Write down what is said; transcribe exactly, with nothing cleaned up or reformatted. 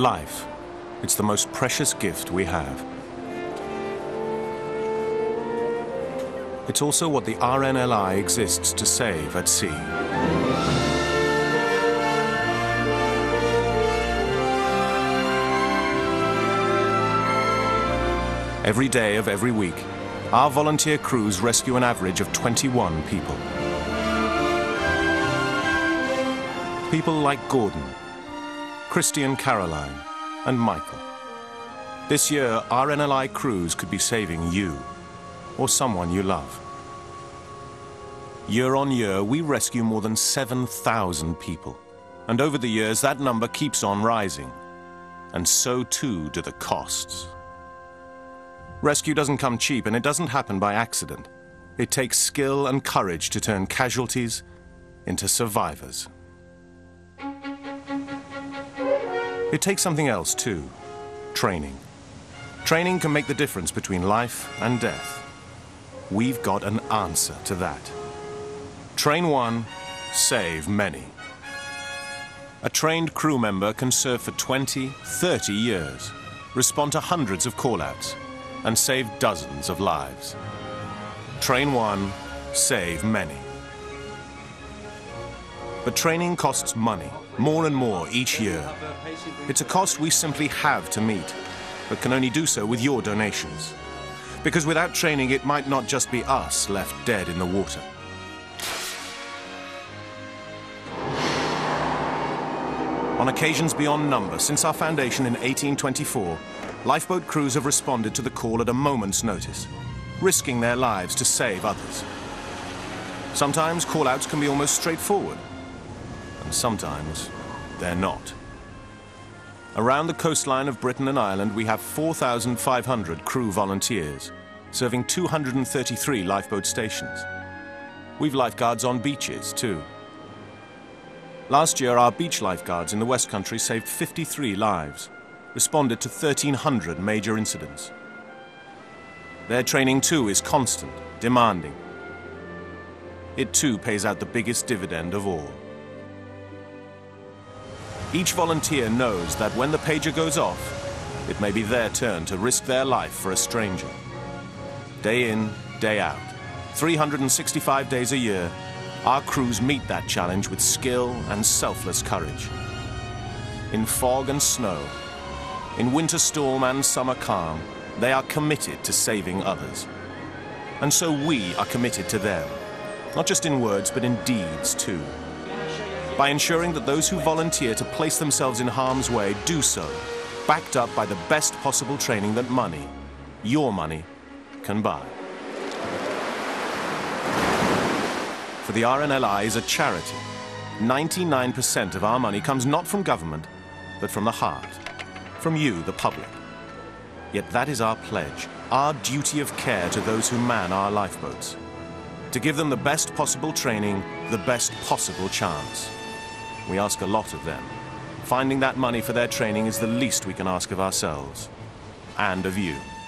life. It's the most precious gift we have. It's also what the R N L I exists to save at sea. Every day of every week, our volunteer crews rescue an average of twenty-one people. People like Gordon, Christian, Caroline, and Michael. This year, R N L I crews could be saving you or someone you love. Year on year, we rescue more than seven thousand people. And over the years, that number keeps on rising. And so too do the costs. Rescue doesn't come cheap, and it doesn't happen by accident. It takes skill and courage to turn casualties into survivors. It takes something else too, training. Training can make the difference between life and death. We've got an answer to that. Train one, save many. A trained crew member can serve for twenty, thirty years, respond to hundreds of call-outs, and save dozens of lives. Train one, save many. But training costs money, more and more each year. It's a cost we simply have to meet, but can only do so with your donations. Because without training, it might not just be us left dead in the water. On occasions beyond number, since our foundation in eighteen twenty-four, lifeboat crews have responded to the call at a moment's notice, risking their lives to save others. Sometimes call-outs can be almost straightforward, and sometimes they're not. Around the coastline of Britain and Ireland, we have four thousand five hundred crew volunteers, serving two hundred thirty-three lifeboat stations. We've lifeguards on beaches, too. Last year, our beach lifeguards in the West Country saved fifty-three lives, responded to thirteen hundred major incidents. Their training, too, is constant, demanding. It, too, pays out the biggest dividend of all. Each volunteer knows that when the pager goes off, it may be their turn to risk their life for a stranger. Day in, day out, three hundred sixty-five days a year, our crews meet that challenge with skill and selfless courage. In fog and snow, in winter storm and summer calm, they are committed to saving others. And so we are committed to them, not just in words, but in deeds too. By ensuring that those who volunteer to place themselves in harm's way do so, backed up by the best possible training that money, your money, can buy. For the R N L I is a charity. ninety-nine percent of our money comes not from government, but from the heart, from you, the public. Yet that is our pledge, our duty of care to those who man our lifeboats, to give them the best possible training, the best possible chance. We ask a lot of them. Finding that money for their training is the least we can ask of ourselves and of you.